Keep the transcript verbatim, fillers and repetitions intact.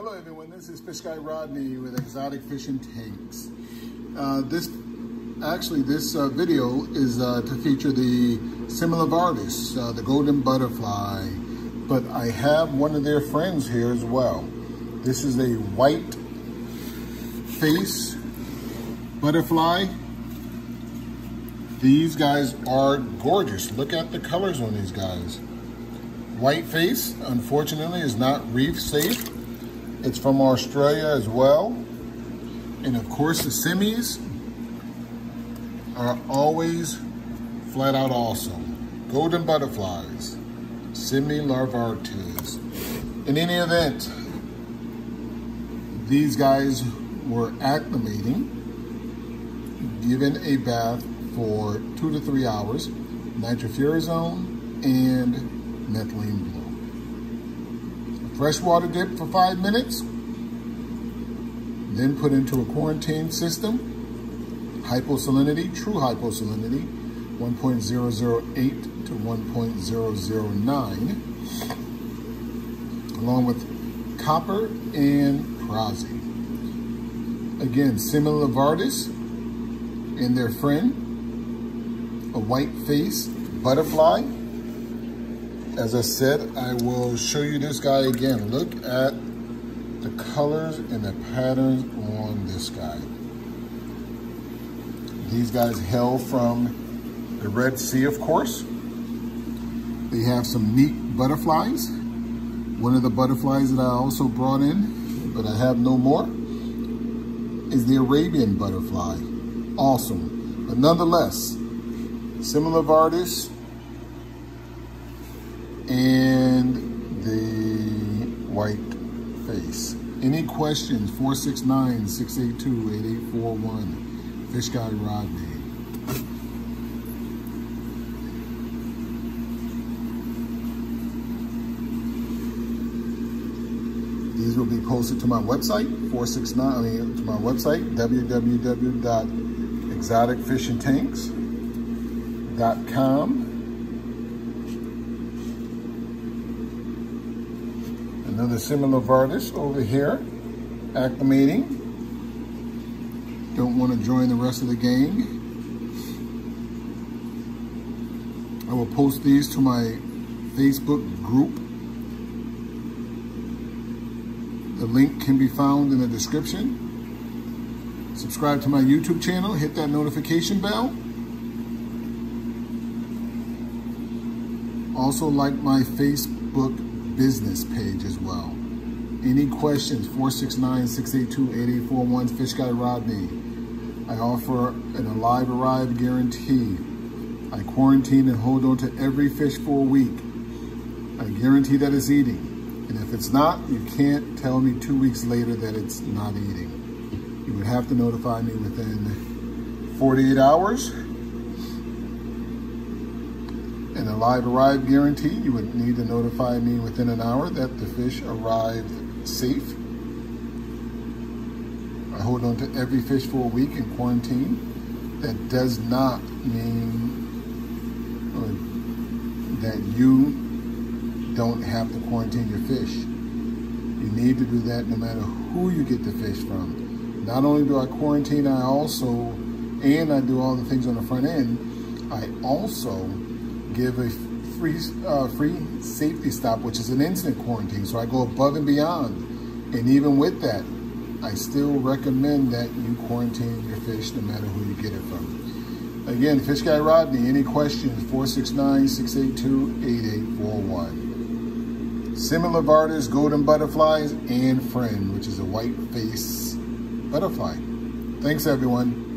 Hello everyone, this is Fish Guy Rodney with Exotic Fish and Tanks. Uh, this, actually this uh, video is uh, to feature the Semilarvatus, uh, the golden butterfly, but I have one of their friends here as well. This is a white face butterfly. These guys are gorgeous. Look at the colors on these guys. White face, unfortunately, is not reef safe. It's from Australia as well. And of course the semis are always flat out awesome. Golden butterflies, Semilarvatus. In any event, these guys were acclimating, given a bath for two to three hours, nitrofurazone and methylene blue. Fresh water dip for five minutes, then put into a quarantine system. Hyposalinity, true hyposalinity, one point zero zero eight to one point zero zero nine, along with copper and prazi. Again, Semilarvatus and their friend, a white face butterfly. As I said, I will show you this guy again. Look at the colors and the patterns on this guy. These guys hail from the Red Sea, of course. They have some neat butterflies. One of the butterflies that I also brought in, but I have no more, is the Arabian butterfly. Awesome. But nonetheless, Semilarvatus and the white face. Any questions, four six nine, six eight two, eight eight four one, Fish Guy Rodney. These will be posted to my website, four six nine, I mean, to my website, w w w dot exotic fish and tanks dot com. Another Semilarvatus over here, acclimating. Don't want to join the rest of the gang. I will post these to my Facebook group. The link can be found in the description. Subscribe to my YouTube channel, hit that notification bell. Also like my Facebook business page as well. Any questions, four six nine, six eight two, eight eight four one, Fish Guy Rodney. I offer an alive arrive guarantee. I quarantine and hold on to every fish for a week. I guarantee that it's eating. And if it's not, you can't tell me two weeks later that it's not eating. You would have to notify me within forty-eight hours. An alive arrive guarantee, you would need to notify me within an hour that the fish arrived safe. I hold on to every fish for a week in quarantine. That does not mean that you don't have to quarantine your fish. You need to do that no matter who you get the fish from. Not only do I quarantine, I also, and I do all the things on the front end, I also give a free uh, free safety stop, which is an incident quarantine. So I go above and beyond. And even with that, I still recommend that you quarantine your fish no matter who you get it from. Again, Fish Guy Rodney, any questions, four six nine, six eight two, eight eight four one. Semilarvatus, golden butterflies, and friend, which is a white face butterfly. Thanks, everyone.